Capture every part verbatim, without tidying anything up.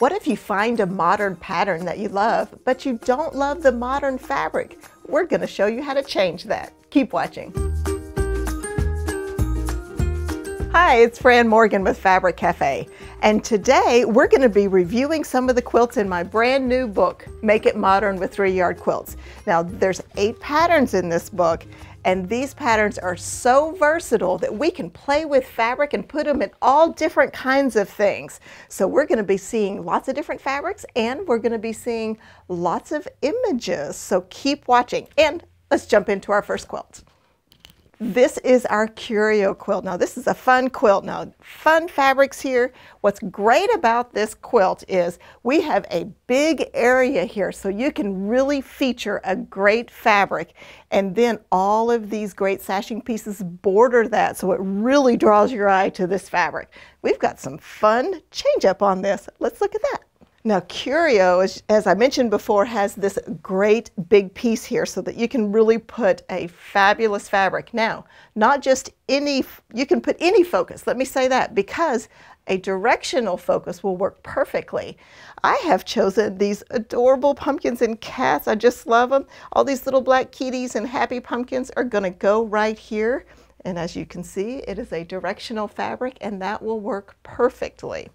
What if you find a modern pattern that you love, but you don't love the modern fabric? We're going to show you how to change that. Keep watching. Hi, it's Fran Morgan with Fabric Cafe, and today we're going to be reviewing some of the quilts in my brand new book, Make It Modern with Three Yard Quilts. Now, there's eight patterns in this book, and these patterns are so versatile that we can play with fabric and put them in all different kinds of things. So we're going to be seeing lots of different fabrics, and we're going to be seeing lots of images. So keep watching, and let's jump into our first quilt. This is our Curio quilt. Now, this is a fun quilt. Now, fun fabrics here. What's great about this quilt is we have a big area here, so you can really feature a great fabric. And then all of these great sashing pieces border that, so it really draws your eye to this fabric. We've got some fun change up on this. Let's look at that. Now, Curio, as I mentioned before, has this great big piece here so that you can really put a fabulous fabric. Now, not just any, you can put any focus, let me say that, because a directional focus will work perfectly. I have chosen these adorable pumpkins and cats. I just love them. All these little black kitties and happy pumpkins are going to go right here. And as you can see, it is a directional fabric, and that will work perfectly.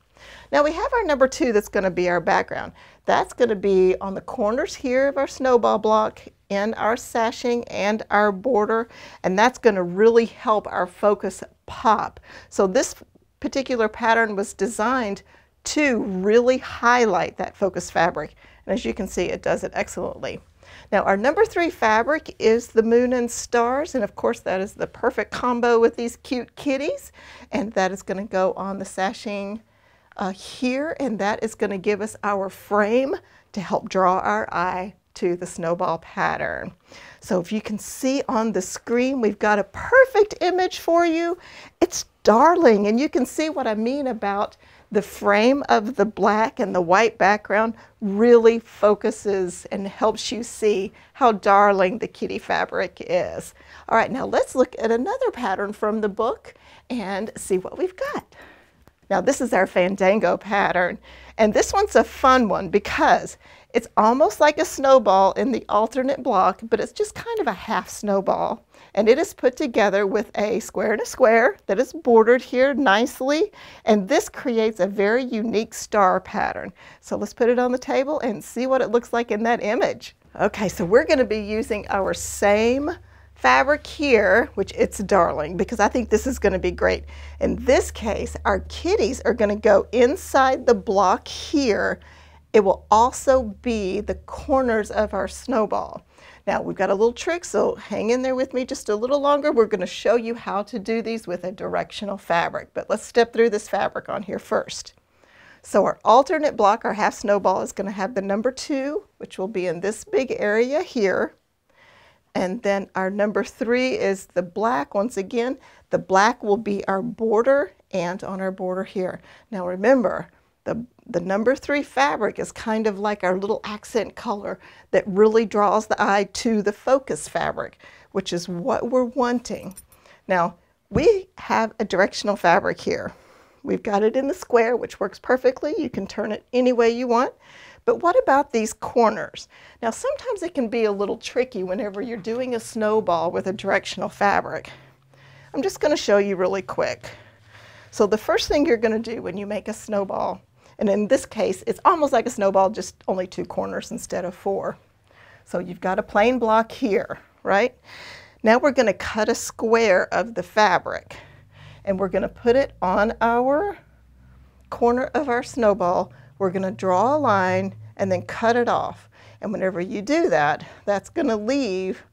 Now we have our number two that's going to be our background. That's going to be on the corners here of our snowball block, in our sashing and our border, and that's going to really help our focus pop. So this particular pattern was designed to really highlight that focus fabric, and as you can see, it does it excellently. Now our number three fabric is the moon and stars, and of course that is the perfect combo with these cute kitties, and that is going to go on the sashing Uh, here, and that is going to give us our frame to help draw our eye to the snowball pattern. So if you can see on the screen, we've got a perfect image for you. It's darling, and you can see what I mean about the frame of the black and the white background really focuses and helps you see how darling the kitty fabric is. All right, now let's look at another pattern from the book and see what we've got. Now this is our Fandango pattern, and this one's a fun one because it's almost like a snowball in the alternate block, but it's just kind of a half snowball, and it is put together with a square and a square that is bordered here nicely, and this creates a very unique star pattern. So let's put it on the table and see what it looks like in that image. Okay, so we're going to be using our same fabric here, which it's darling, because I think this is going to be great. In this case, our kitties are going to go inside the block here. It will also be the corners of our snowball. Now we've got a little trick, so hang in there with me just a little longer. We're going to show you how to do these with a directional fabric, but let's step through this fabric on here first. So our alternate block, our half snowball, is going to have the number two, which will be in this big area here. And then our number three is the black. Once again, the black will be our border and on our border here. Now remember, the, the number three fabric is kind of like our little accent color that really draws the eye to the focus fabric, which is what we're wanting. Now, we have a directional fabric here. We've got it in the square, which works perfectly. You can turn it any way you want. But what about these corners? Now sometimes it can be a little tricky whenever you're doing a snowball with a directional fabric. I'm just going to show you really quick. So the first thing you're going to do when you make a snowball, and in this case it's almost like a snowball, just only two corners instead of four. So you've got a plain block here, right? Now we're going to cut a square of the fabric, and we're going to put it on our corner of our snowball. We're going to draw a line and then cut it off. And whenever you do that, that's going to leave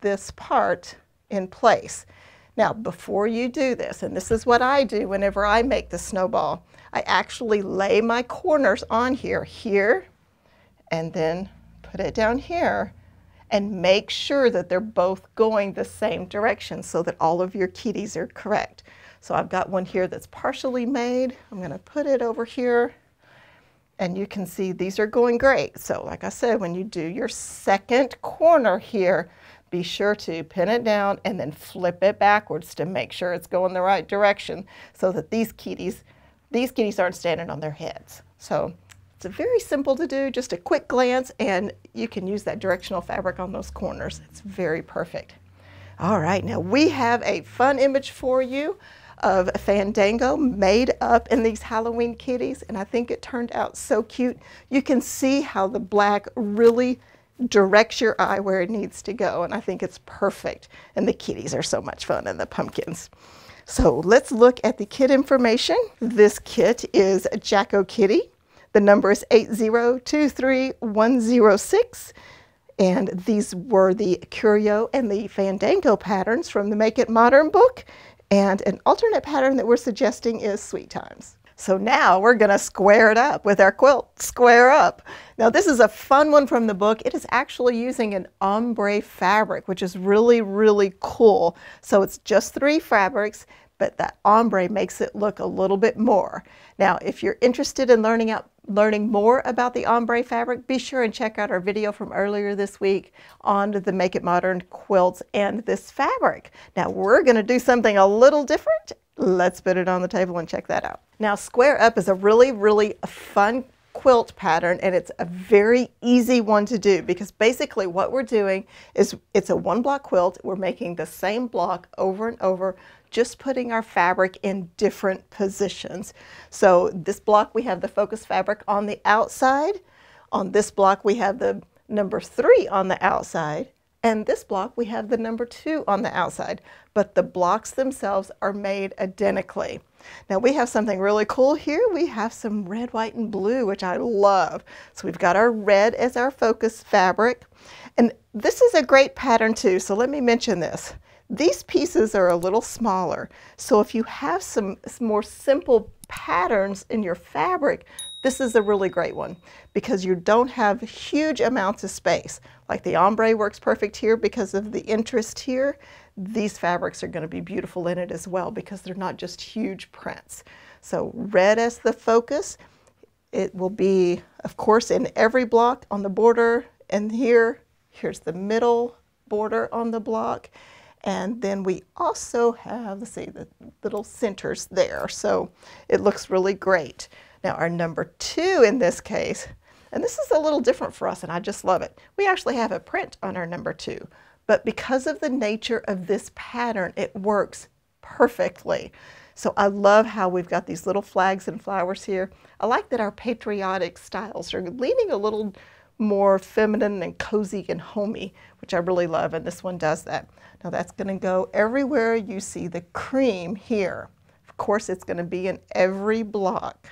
this part in place. Now, before you do this, and this is what I do whenever I make the snowball, I actually lay my corners on here, here, and then put it down here, and make sure that they're both going the same direction so that all of your kitties are correct. So I've got one here that's partially made. I'm going to put it over here, and you can see these are going great. So like I said, when you do your second corner here, be sure to pin it down and then flip it backwards to make sure it's going the right direction so that these kitties These kitties aren't standing on their heads. So it's very simple to do, just a quick glance, and you can use that directional fabric on those corners. It's very perfect. All right, now we have a fun image for you of Fandango made up in these Halloween kitties, and I think it turned out so cute. You can see how the black really directs your eye where it needs to go, and I think it's perfect. And the kitties are so much fun, and the pumpkins. So let's look at the kit information. This kit is Jack O' Kitty. The number is eight zero two three one zero six. And these were the Curio and the Fandango patterns from the Make It Modern book. And an alternate pattern that we're suggesting is Sweet Times. So now we're gonna square it up with our quilt, Square Up. Now this is a fun one from the book. It is actually using an ombre fabric, which is really, really cool. So it's just three fabrics, but that ombre makes it look a little bit more. Now, if you're interested in learning out learning more about the ombre fabric, be sure and check out our video from earlier this week on the Make It Modern quilts and this fabric. Now we're gonna do something a little different. Let's put it on the table and check that out. Now Square Up is a really, really fun quilt pattern, and it's a very easy one to do because basically what we're doing is it's a one block quilt. We're making the same block over and over, just putting our fabric in different positions. So this block we have the focus fabric on the outside. On this block we have the number three on the outside. And this block, we have the number two on the outside, but the blocks themselves are made identically. Now we have something really cool here. We have some red, white, and blue, which I love. So we've got our red as our focus fabric. And this is a great pattern too, so let me mention this. These pieces are a little smaller. So if you have some more simple patterns in your fabric, this is a really great one because you don't have huge amounts of space. Like the ombre works perfect here because of the interest here. These fabrics are going to be beautiful in it as well because they're not just huge prints. So red as the focus. It will be, of course, in every block on the border, and here, here's the middle border on the block. And then we also have, let's see, the little centers there. So it looks really great. Now our number two in this case, and this is a little different for us and I just love it. We actually have a print on our number two, but because of the nature of this pattern, it works perfectly. So I love how we've got these little flags and flowers here. I like that our patriotic styles are leaning a little more feminine and cozy and homey, which I really love, and this one does that. Now that's gonna go everywhere you see the cream here. Of course, it's gonna be in every block.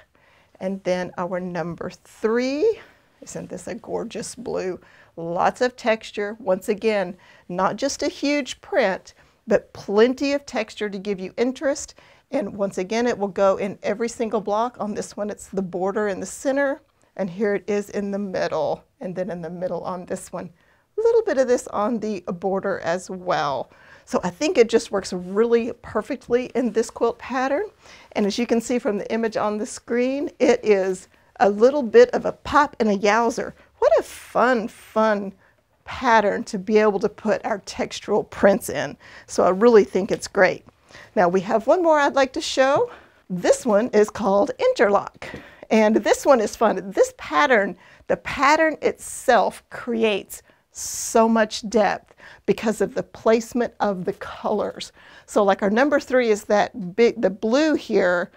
And then our number three, isn't this a gorgeous blue? Lots of texture, once again, not just a huge print, but plenty of texture to give you interest. And once again, it will go in every single block. On this one, it's the border in the center, and here it is in the middle, and then in the middle on this one. A little bit of this on the border as well. So I think it just works really perfectly in this quilt pattern. And as you can see from the image on the screen, it is a little bit of a pop and a yowzer. What a fun, fun pattern to be able to put our textural prints in. So I really think it's great. Now we have one more I'd like to show. This one is called Interlock. And this one is fun. This pattern, the pattern itself creates so much depth because of the placement of the colors. So like our number three is that big, the blue here,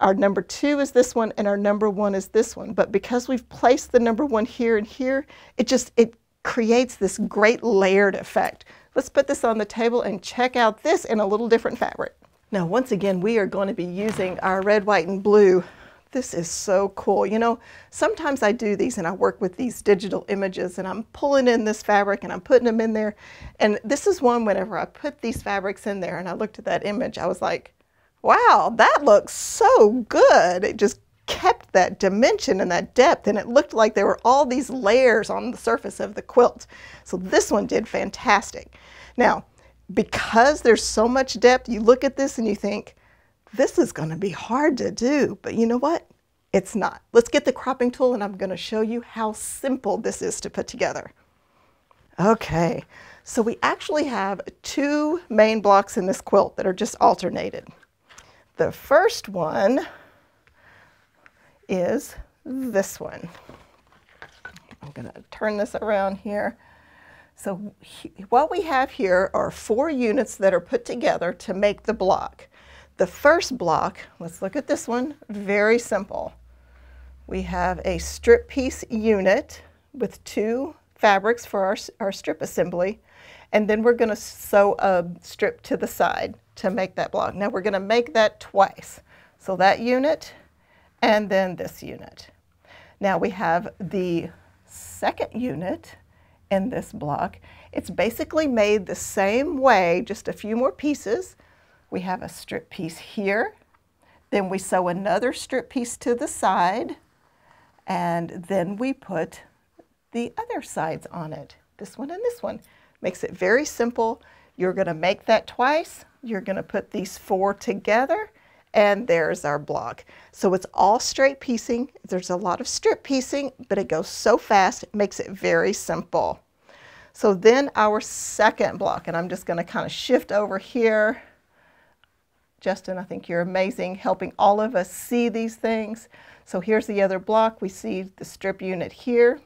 our number two is this one, and our number one is this one. But because we've placed the number one here and here, it just, it creates this great layered effect. Let's put this on the table and check out this in a little different fabric. Now, once again, we are going to be using our red, white, and blue. This is so cool. You know, sometimes I do these and I work with these digital images and I'm pulling in this fabric and I'm putting them in there. And this is one whenever I put these fabrics in there and I looked at that image, I was like, wow, that looks so good. It just kept that dimension and that depth, and it looked like there were all these layers on the surface of the quilt. So this one did fantastic. Now, because there's so much depth, you look at this and you think, this is going to be hard to do, but you know what? It's not. Let's get the cropping tool and I'm going to show you how simple this is to put together. Okay, so we actually have two main blocks in this quilt that are just alternated. The first one is this one. I'm going to turn this around here. So he, what we have here are four units that are put together to make the block. The first block, let's look at this one, very simple. We have a strip piece unit with two fabrics for our, our strip assembly, and then we're going to sew a strip to the side to make that block. Now we're going to make that twice. So that unit and then this unit. Now we have the second unit in this block. It's basically made the same way, just a few more pieces. We have a strip piece here, then we sew another strip piece to the side, and then we put the other sides on it, this one and this one. Makes it very simple. You're going to make that twice, you're going to put these four together, and there's our block. So it's all straight piecing. There's a lot of strip piecing, but it goes so fast, it makes it very simple. So then our second block, and I'm just going to kind of shift over here. Justin, I think you're amazing helping all of us see these things. So here's the other block. We see the strip unit here.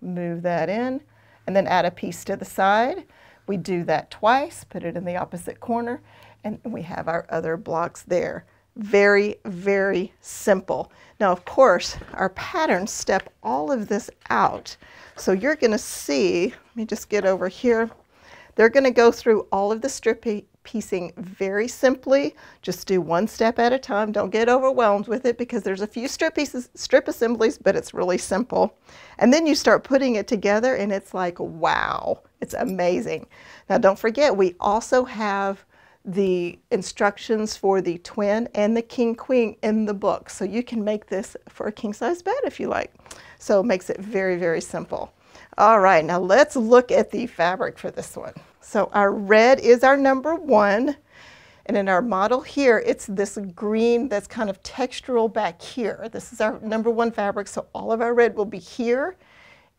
Move that in and then add a piece to the side. We do that twice, put it in the opposite corner, and we have our other blocks there. Very, very simple. Now, of course, our patterns step all of this out. So you're going to see, let me just get over here. They're going to go through all of the strip piecing very simply. Just do one step at a time. Don't get overwhelmed with it because there's a few strip pieces, strip assemblies, but it's really simple. And then you start putting it together and it's like, wow, it's amazing. Now, don't forget, we also have the instructions for the twin and the king queen in the book. So you can make this for a king size bed if you like. So it makes it very, very simple. All right, now let's look at the fabric for this one. So our red is our number one, and in our model here, it's this green that's kind of textural back here. This is our number one fabric, so all of our red will be here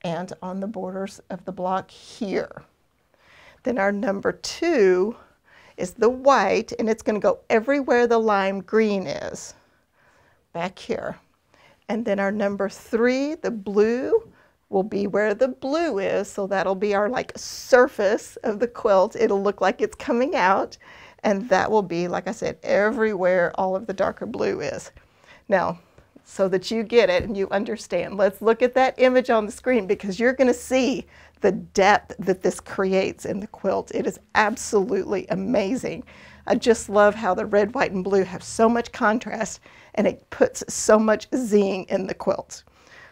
and on the borders of the block here. Then our number two is the white, and it's going to go everywhere the lime green is, back here. And then our number three, the blue, will be where the blue is, so that'll be our like surface of the quilt. It'll look like it's coming out, and that will be, like I said, everywhere all of the darker blue is. Now, so that you get it and you understand, let's look at that image on the screen because you're gonna see the depth that this creates in the quilt. It is absolutely amazing. I just love how the red, white, and blue have so much contrast, and it puts so much zing in the quilt.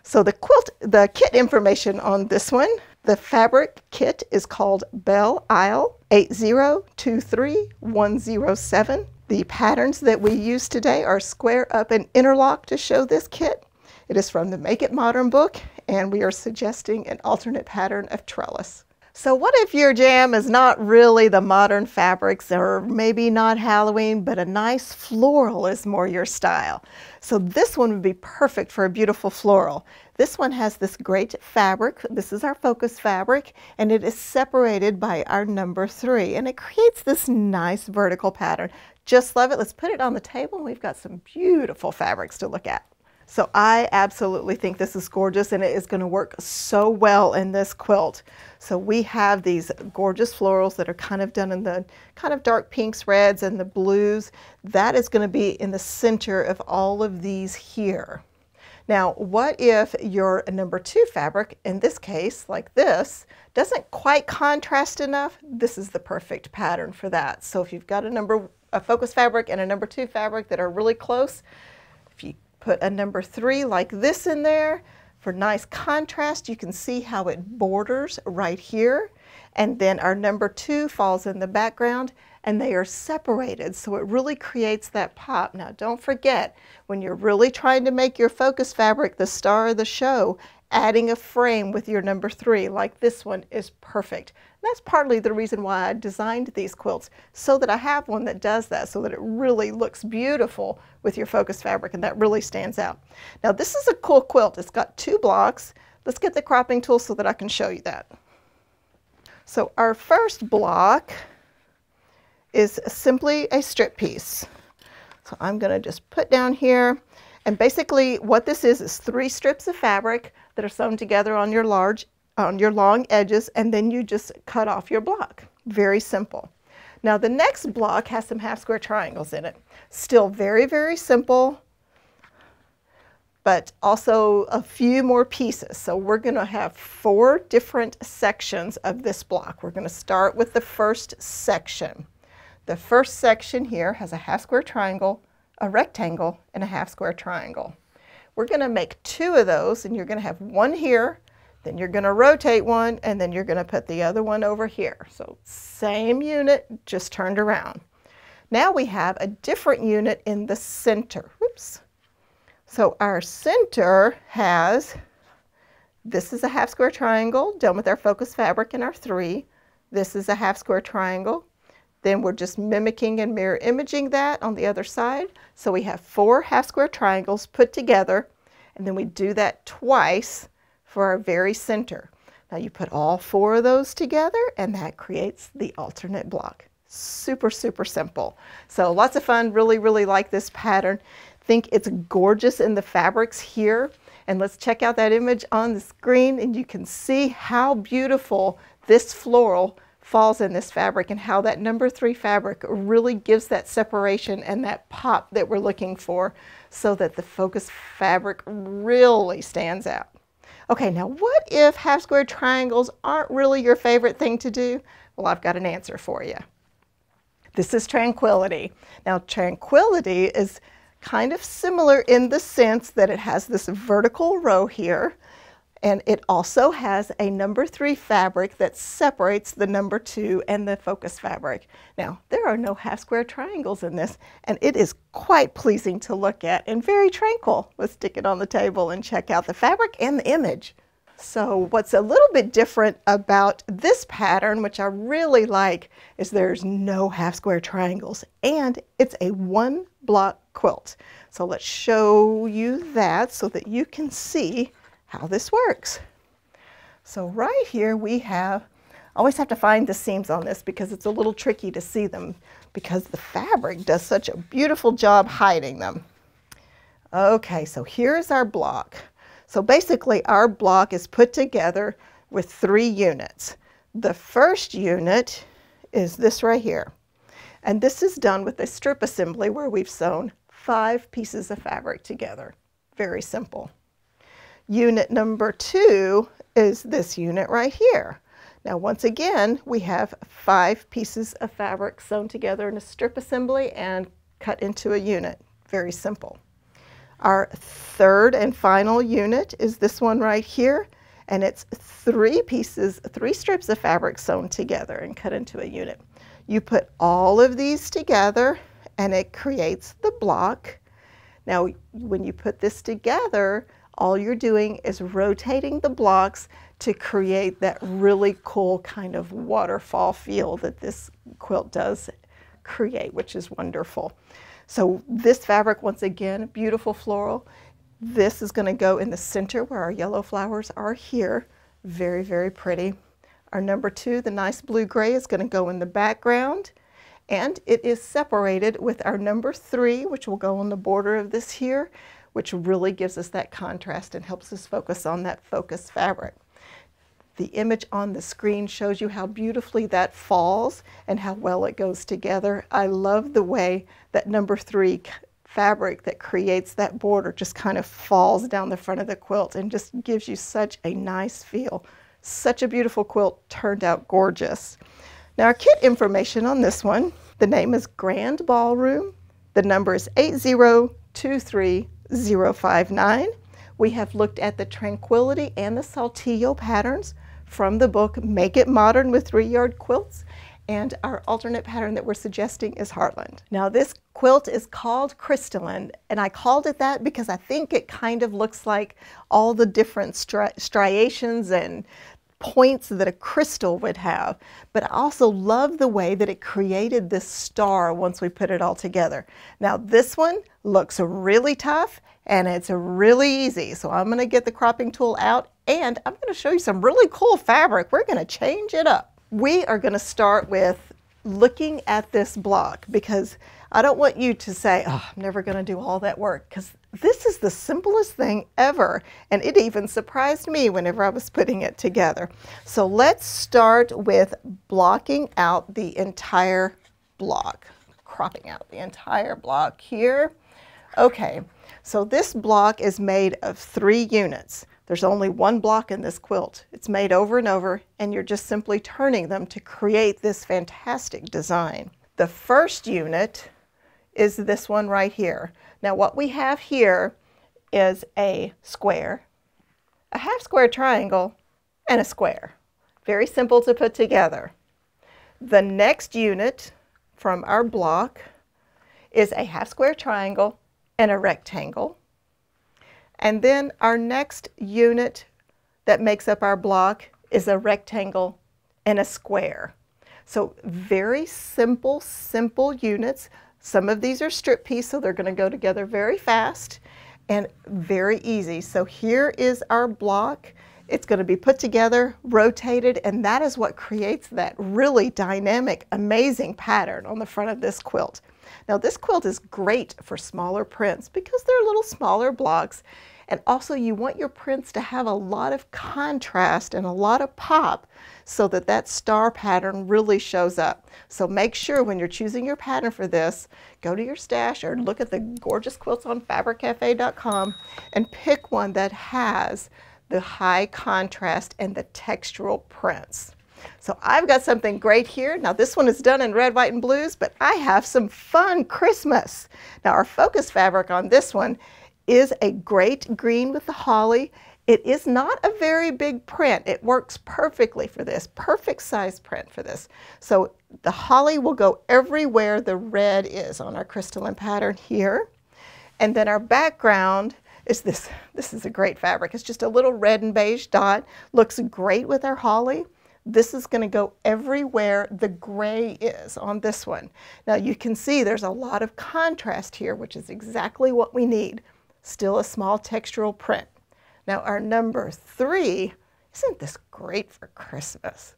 So the quilt, the kit information on this one, the fabric kit is called Belle Isle eight zero two three one zero seven. The patterns that we use today are square up and interlock to show this kit. It is from the Make It Modern book, and we are suggesting an alternate pattern of trellis. So what if your jam is not really the modern fabrics, or maybe not Halloween, but a nice floral is more your style? So this one would be perfect for a beautiful floral. This one has this great fabric. This is our focus fabric, and it is separated by our number three, and it creates this nice vertical pattern. Just love it. Let's put it on the table. We've got some beautiful fabrics to look at. So I absolutely think this is gorgeous, and it is going to work so well in this quilt. So we have these gorgeous florals that are kind of done in the kind of dark pinks, reds, and the blues. That is going to be in the center of all of these here. Now, what if your number two fabric, in this case, like this, doesn't quite contrast enough? This is the perfect pattern for that. So if you've got a number, a focus fabric and a number two fabric that are really close, if you put a number three like this in there for nice contrast. You can see how it borders right here, and then our number two falls in the background, and they are separated, so it really creates that pop. Now don't forget, when you're really trying to make your focus fabric the star of the show, adding a frame with your number three like this one is perfect. And that's partly the reason why I designed these quilts, so that I have one that does that, so that it really looks beautiful with your focus fabric, and that really stands out. Now this is a cool quilt. It's got two blocks. Let's get the cropping tool so that I can show you that. So our first block is simply a strip piece. So I'm going to just put down here, And basically what this is is three strips of fabric that are sewn together on your large, on your long edges, and then you just cut off your block. Very simple. Now the next block has some half square triangles in it. Still very, very simple, but also a few more pieces. So we're going to have four different sections of this block. We're going to start with the first section. The first section here has a half square triangle, a rectangle, and a half square triangle. We're going to make two of those, and you're going to have one here, then you're going to rotate one, and then you're going to put the other one over here. So same unit, just turned around. Now we have a different unit in the center. Oops. So our center has, this is a half square triangle done with our focus fabric and our three. This is a half square triangle. Then we're just mimicking and mirror imaging that on the other side. So we have four half square triangles put together, and then we do that twice for our very center. Now you put all four of those together, and that creates the alternate block. Super, super simple. So lots of fun. Really, really like this pattern. Think it's gorgeous in the fabrics here. And let's check out that image on the screen, and you can see how beautiful this floral falls in this fabric and how that number three fabric really gives that separation and that pop that we're looking for, so that the focus fabric really stands out. Okay, now what if half square triangles aren't really your favorite thing to do? Well, I've got an answer for you. This is Tranquility. Now Tranquility is kind of similar in the sense that it has this vertical row here, and it also has a number three fabric that separates the number two and the focus fabric. Now, there are no half square triangles in this, and it is quite pleasing to look at and very tranquil. Let's stick it on the table and check out the fabric and the image. So what's a little bit different about this pattern, which I really like, is there's no half square triangles, and it's a one block quilt. So let's show you that so that you can see how this works. So right here we have, I always have to find the seams on this because it's a little tricky to see them because the fabric does such a beautiful job hiding them. Okay, so here's our block. So basically our block is put together with three units. The first unit is this right here. And this is done with a strip assembly where we've sewn five pieces of fabric together. Very simple. Unit number two is this unit right here. Now once again, we have five pieces of fabric sewn together in a strip assembly and cut into a unit. Very simple. Our third and final unit is this one right here, and it's three pieces, three strips of fabric sewn together and cut into a unit. You put all of these together and it creates the block. Now when you put this together, all you're doing is rotating the blocks to create that really cool kind of waterfall feel that this quilt does create, which is wonderful. So this fabric, once again, beautiful floral. This is going to go in the center where our yellow flowers are here. Very, very pretty. Our number two, the nice blue-gray, is going to go in the background. And it is separated with our number three, which will go on the border of this here, which really gives us that contrast and helps us focus on that focus fabric. The image on the screen shows you how beautifully that falls and how well it goes together. I love the way that number three fabric that creates that border just kind of falls down the front of the quilt and just gives you such a nice feel. Such a beautiful quilt, turned out gorgeous. Now our kit information on this one, the name is Grand Ballroom, the number is eight zero two three zero five nine. We have looked at the Tranquility and the Saltillo patterns from the book Make It Modern with Three Yard Quilts, and our alternate pattern that we're suggesting is Heartland. Now this quilt is called Crystalline, and I called it that because I think it kind of looks like all the different stri striations and points that a crystal would have, but I also love the way that it created this star once we put it all together. Now this one looks really tough and it's really easy, so I'm going to get the cropping tool out and I'm going to show you some really cool fabric. We're going to change it up. We are going to start with looking at this block because I don't want you to say, oh, I'm never going to do all that work, because This is the simplest thing ever, and it even surprised me whenever I was putting it together. So let's start with blocking out the entire block, cropping out the entire block here. Okay, so this block is made of three units. There's only one block in this quilt. It's made over and over, and you're just simply turning them to create this fantastic design. The first unit is this one right here. Now what we have here is a square, a half square triangle, and a square. Very simple to put together. The next unit from our block is a half square triangle and a rectangle. And then our next unit that makes up our block is a rectangle and a square. So very simple, simple units. Some of these are strip piece, so they're going to go together very fast and very easy. So here is our block. It's going to be put together, rotated, and that is what creates that really dynamic, amazing pattern on the front of this quilt. Now this quilt is great for smaller prints because they're little smaller blocks, and also you want your prints to have a lot of contrast and a lot of pop so that that star pattern really shows up. So make sure when you're choosing your pattern for this, go to your stash or look at the gorgeous quilts on fabric cafe dot com and pick one that has the high contrast and the textural prints. So I've got something great here. Now this one is done in red, white, and blues, but I have some fun Christmas. Now our focus fabric on this one is a great green with the holly. It is not a very big print. It works perfectly for this, perfect size print for this. So the holly will go everywhere the red is on our crystalline pattern here. And then our background is this. This is a great fabric. It's just a little red and beige dot. Looks great with our holly. This is going to go everywhere the gray is on this one. Now you can see there's a lot of contrast here, which is exactly what we need. Still a small textural print. Now our number three, isn't this great for Christmas?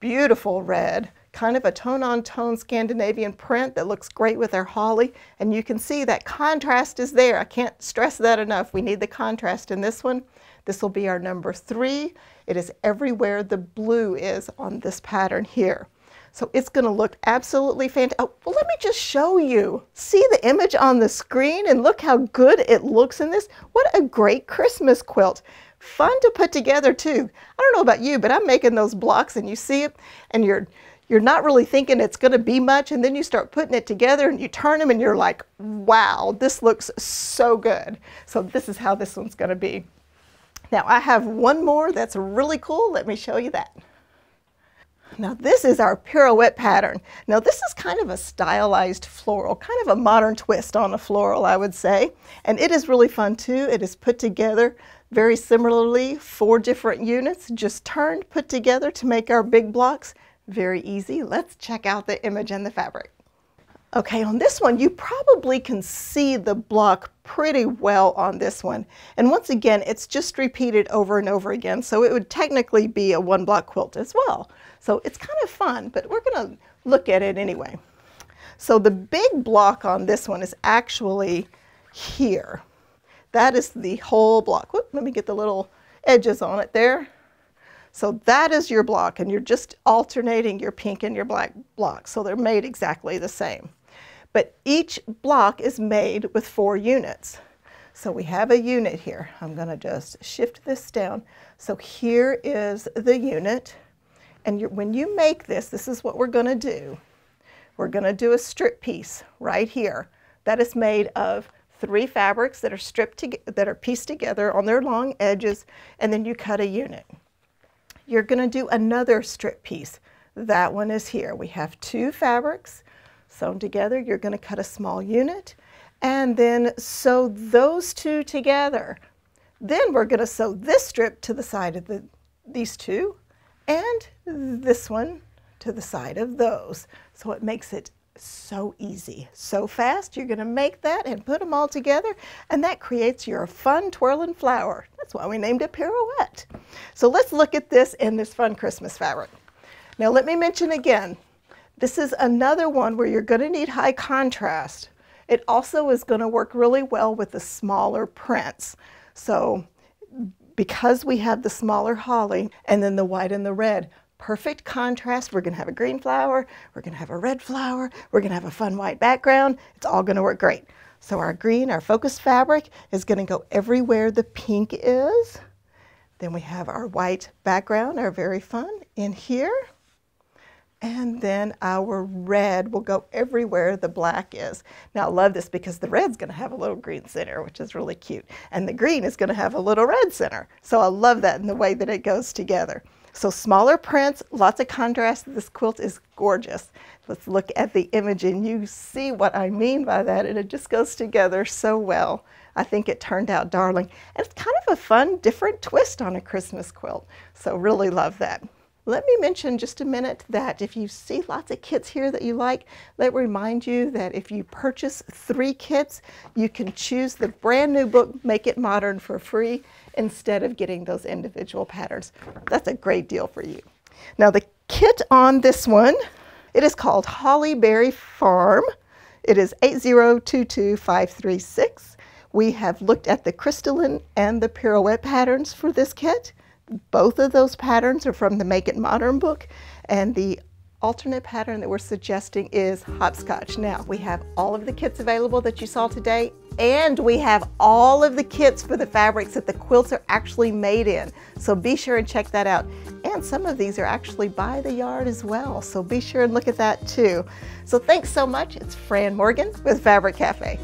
Beautiful red, kind of a tone-on-tone Scandinavian print that looks great with our holly, and you can see that contrast is there. I can't stress that enough. We need the contrast in this one. This will be our number three. It is everywhere the blue is on this pattern here. So it's going to look absolutely fantastic. Oh, well, let me just show you. See the image on the screen and look how good it looks in this. What a great Christmas quilt. Fun to put together too. I don't know about you, but I'm making those blocks and you see it and you're you're not really thinking it's going to be much, and then you start putting it together and you turn them and you're like, wow, this looks so good. So this is how this one's going to be. Now I have one more that's really cool. Let me show you that. Now this is our pirouette pattern. Now this is kind of a stylized floral, kind of a modern twist on a floral, I would say. And it is really fun too. It is put together very similarly, four different units, just turned, put together to make our big blocks. Very easy. Let's check out the image and the fabric. Okay, on this one, you probably can see the block pretty well on this one. And once again, it's just repeated over and over again. So it would technically be a one block quilt as well. So it's kind of fun, but we're going to look at it anyway. So the big block on this one is actually here. That is the whole block. Whoop, let me get the little edges on it there. So that is your block, and you're just alternating your pink and your black blocks. So they're made exactly the same. But each block is made with four units. So we have a unit here. I'm going to just shift this down. So here is the unit. And you're, when you make this, this is what we're going to do. We're going to do a strip piece right here. That is made of three fabrics that are stripped to, that are pieced together on their long edges, and then you cut a unit. You're going to do another strip piece. That one is here. We have two fabrics sewn together. You're going to cut a small unit and then sew those two together. Then we're going to sew this strip to the side of the, these two, and this one to the side of those. So it makes it so easy, so fast. You're going to make that and put them all together, and that creates your fun twirling flower. That's why we named it Pirouette. So let's look at this in this fun Christmas fabric. Now let me mention again, this is another one where you're going to need high contrast. It also is going to work really well with the smaller prints. So because we have the smaller holly and then the white and the red, perfect contrast. We're going to have a green flower, we're going to have a red flower, we're going to have a fun white background. It's all going to work great. So our green, our focused fabric, is going to go everywhere the pink is. Then we have our white background, our very fun, in here. And then our red will go everywhere the black is. Now I love this because the red's going to have a little green center, which is really cute. And the green is going to have a little red center. So I love that in the way that it goes together. So smaller prints, lots of contrast. This quilt is gorgeous. Let's look at the image and you see what I mean by that. And it just goes together so well. I think it turned out darling. And it's kind of a fun, different twist on a Christmas quilt. So really love that. Let me mention just a minute that if you see lots of kits here that you like, let me remind you that if you purchase three kits, you can choose the brand new book, Make It Modern, for free instead of getting those individual patterns. That's a great deal for you. Now the kit on this one, it is called Holly Berry Farm. It is eight zero two two five three six. We have looked at the Crystalline and the Pirouette patterns for this kit. Both of those patterns are from the Make It Modern book, and the alternate pattern that we're suggesting is Hopscotch. Now, we have all of the kits available that you saw today, and we have all of the kits for the fabrics that the quilts are actually made in. So be sure and check that out. And some of these are actually by the yard as well, so be sure and look at that too. So thanks so much. It's Fran Morgan with Fabric Cafe.